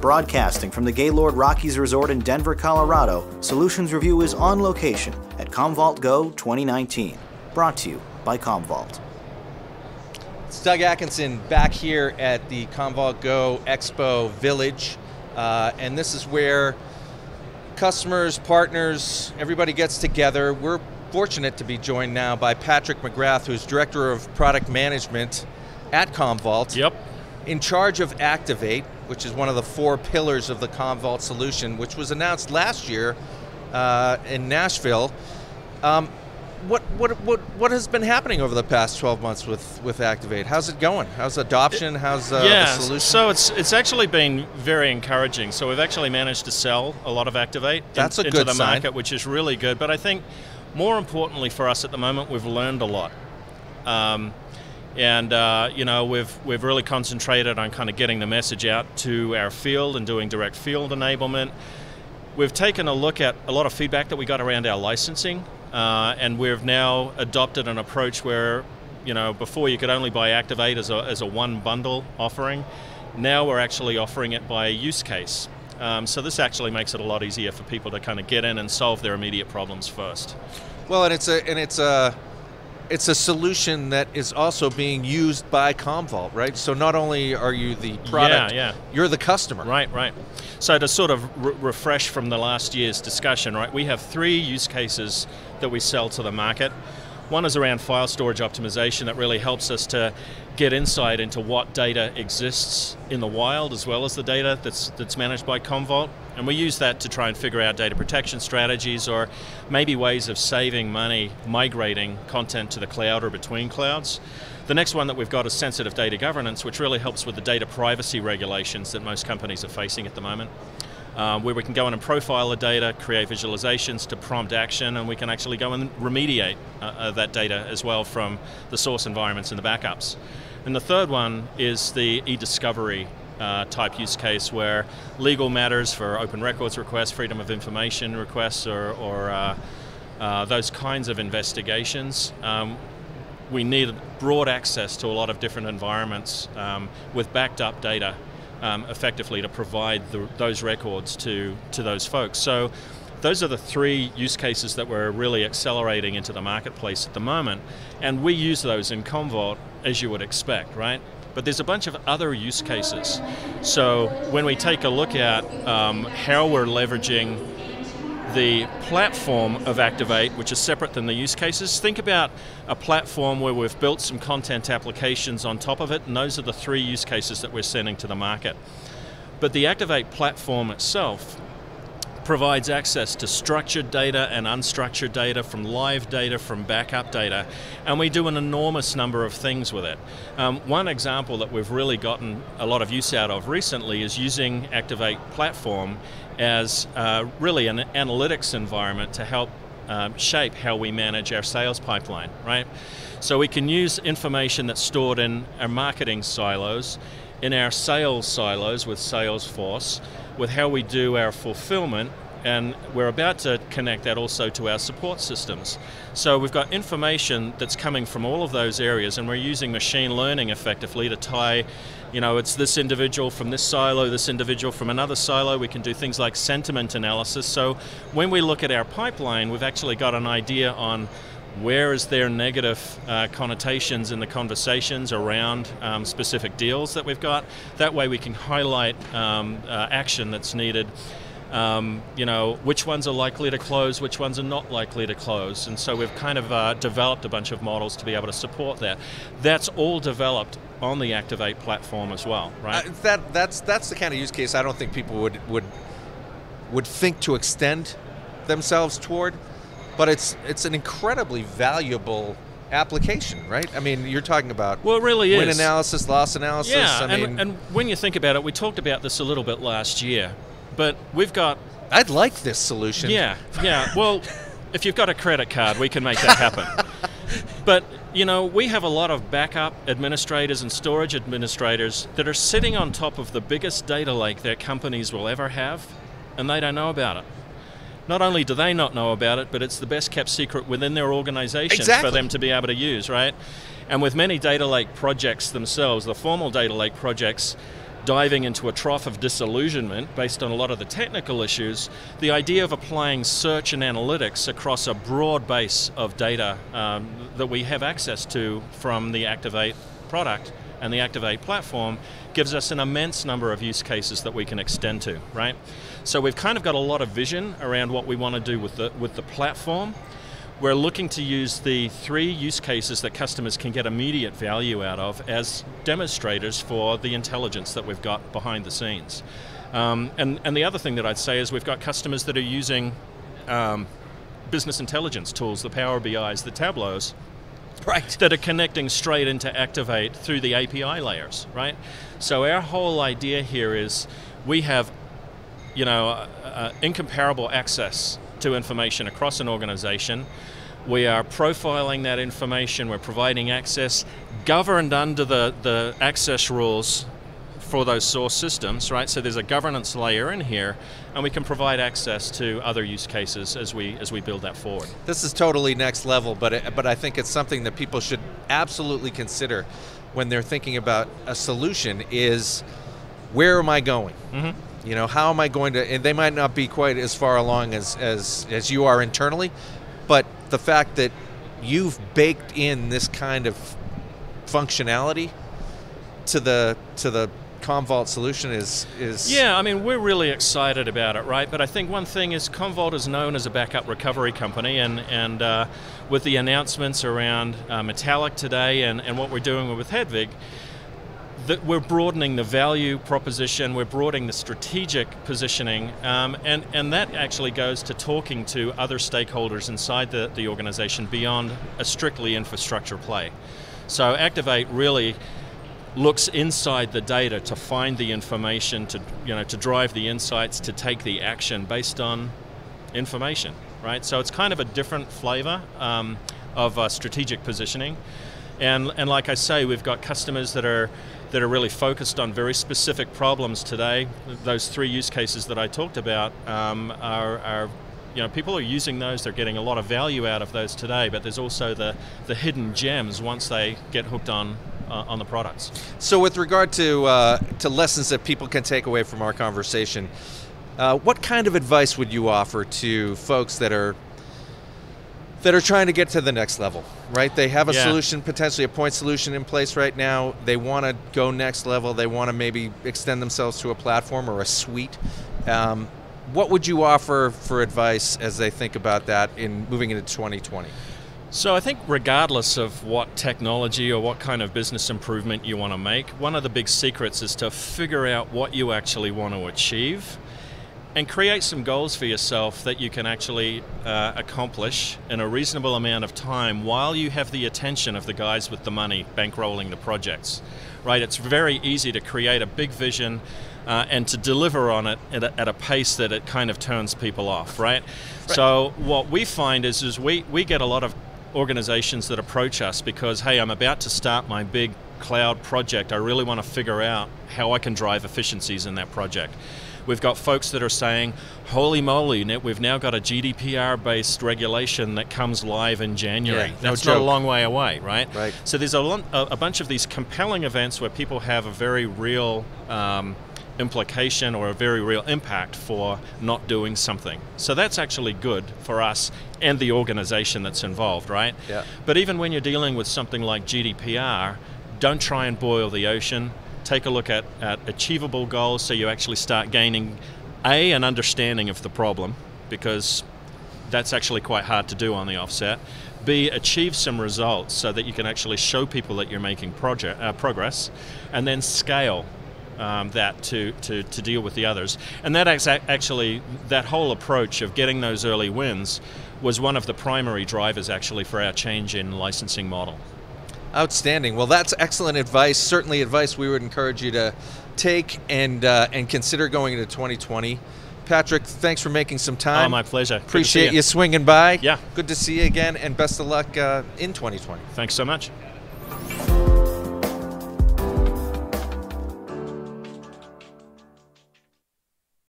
Broadcasting from the Gaylord Rockies Resort in Denver, Colorado, Solutions Review is on location at Commvault GO 2019, brought to you by Commvault. It's Doug Atkinson back here at the Commvault GO Expo Village, and this is where customers, partners, everybody gets together. We're fortunate to be joined now by Patrick McGrath, who's Director of Product Management at Commvault. Yep. In charge of Activate, which is one of the four pillars of the Commvault solution, which was announced last year in Nashville. What has been happening over the past 12 months with Activate? How's it going? How's adoption? How's the solution? So it's actually been very encouraging. So we've actually managed to sell a lot of Activate into the market, which is really good. But I think more importantly for us at the moment, we've learned a lot. We've really concentrated on kind of getting the message out to our field and doing direct field enablement. We've taken a look at a lot of feedback that we got around our licensing, and we've now adopted an approach where, you know, before you could only buy Activate as a one bundle offering. Now we're actually offering it by use case. So this actually makes it a lot easier for people to kind of get in and solve their immediate problems first. Well, and it's a solution that is also being used by Commvault, right? So not only are you the product, you're the customer. Right. So to sort of refresh from the last year's discussion, right? We have three use cases that we sell to the market. One is around file storage optimization that really helps us to get insight into what data exists in the wild as well as the data that's managed by Commvault. And we use that to try and figure out data protection strategies or maybe ways of saving money migrating content to the cloud or between clouds. The next one that we've got is sensitive data governance, which really helps with the data privacy regulations that most companies are facing at the moment. Where we can go in and profile the data, create visualizations to prompt action, and we can actually go and remediate that data as well from the source environments and the backups. And the third one is the e-discovery type use case where legal matters for open records requests, freedom of information requests, or those kinds of investigations. We need broad access to a lot of different environments with backed up data. Effectively to provide those records to those folks. So those are the three use cases that we're really accelerating into the marketplace at the moment. And we use those in Commvault as you would expect, right? But there's a bunch of other use cases. So when we take a look at how we're leveraging the platform of Activate, which is separate than the use cases. Think about a platform where we've built some content applications on top of it, and those are the three use cases that we're sending to the market. But the Activate platform itself provides access to structured data and unstructured data, from live data, from backup data, and we do an enormous number of things with it. One example that we've really gotten a lot of use out of recently is using Activate platform as really an analytics environment to help shape how we manage our sales pipeline, right? So we can use information that's stored in our marketing silos, in our sales silos with Salesforce, with how we do our fulfillment, and we're about to connect that also to our support systems. So we've got information that's coming from all of those areas, and we're using machine learning effectively to tie, you know, it's this individual from this silo, this individual from another silo. We can do things like sentiment analysis. So when we look at our pipeline, we've actually got an idea on where is there negative connotations in the conversations around specific deals that we've got. That way we can highlight action that's needed. You know, which ones are likely to close, which ones are not likely to close. And so we've kind of developed a bunch of models to be able to support that. That's all developed on the Activate platform as well, right? That's the kind of use case I don't think people would think to extend themselves toward. But it's an incredibly valuable application, right? I mean, you're talking about win analysis, loss analysis. Yeah, and when you think about it, we talked about this a little bit last year, but we've got... I'd like this solution. Yeah, well, if you've got a credit card, we can make that happen. But, you know, we have a lot of backup administrators and storage administrators that are sitting on top of the biggest data lake their companies will ever have, and they don't know about it. Not only do they not know about it, but it's the best kept secret within their organization for them to be able to use, right? And with many data lake projects themselves, the formal data lake projects, diving into a trough of disillusionment based on a lot of the technical issues, the idea of applying search and analytics across a broad base of data that we have access to from the Activate product and the Activate platform gives us an immense number of use cases that we can extend to, right? So we've kind of got a lot of vision around what we want to do with the platform. We're looking to use the three use cases that customers can get immediate value out of as demonstrators for the intelligence that we've got behind the scenes. And the other thing that I'd say is we've got customers that are using business intelligence tools, the Power BIs, the Tableaus, right, that are connecting straight into Activate through the API layers, right? So our whole idea here is we have, you know, incomparable access to information across an organization. We are profiling that information, we're providing access, governed under the access rules for those source systems, right? So there's a governance layer in here, and we can provide access to other use cases as we build that forward. This is totally next level, but I think it's something that people should absolutely consider when they're thinking about a solution is, where am I going? Mm-hmm. You know, how am I going to, and they might not be quite as far along as you are internally, but the fact that you've baked in this kind of functionality to the Commvault solution is... Yeah, I mean, we're really excited about it, right? But I think one thing is Commvault is known as a backup recovery company, and with the announcements around Metallic today and what we're doing with Hedvig, that we're broadening the value proposition, we're broadening the strategic positioning, and that actually goes to talking to other stakeholders inside the organization beyond a strictly infrastructure play. So Activate really looks inside the data to find the information, to drive the insights, to take the action based on information, right? So it's kind of a different flavor of strategic positioning, and like I say, we've got customers that are really focused on very specific problems today. Those three use cases that I talked about are you know, people are using those, they're getting a lot of value out of those today, but there's also the hidden gems once they get hooked on the products. So with regard to lessons that people can take away from our conversation, what kind of advice would you offer to folks that are trying to get to the next level, right? They have a solution, potentially a point solution in place right now, they want to go next level, they want to maybe extend themselves to a platform or a suite. What would you offer for advice as they think about that in moving into 2020? So I think regardless of what technology or what kind of business improvement you want to make, one of the big secrets is to figure out what you actually want to achieve and create some goals for yourself that you can actually accomplish in a reasonable amount of time while you have the attention of the guys with the money bankrolling the projects, right? It's very easy to create a big vision and to deliver on it at a pace that it kind of turns people off, right? So what we find is we get a lot of organizations that approach us because, hey, I'm about to start my big cloud project, I really want to figure out how I can drive efficiencies in that project. We've got folks that are saying, holy moly, we've now got a GDPR based regulation that comes live in January. Yeah, that's not a long way away, right? Right. So there's a bunch of these compelling events where people have a very real implication or a very real impact for not doing something. So that's actually good for us and the organization that's involved, right? Yeah. But even when you're dealing with something like GDPR, don't try and boil the ocean. Take a look at achievable goals so you actually start gaining an understanding of the problem, because that's actually quite hard to do on the offset. B, achieve some results so that you can actually show people that you're making progress, and then scale that to deal with the others. And that actually, that whole approach of getting those early wins was one of the primary drivers actually for our change in licensing model. Outstanding. Well, that's excellent advice. Certainly advice we would encourage you to take and consider going into 2020. Patrick, thanks for making some time. Oh, my pleasure. Appreciate you swinging by. Yeah. Good to see you again, and best of luck in 2020. Thanks so much.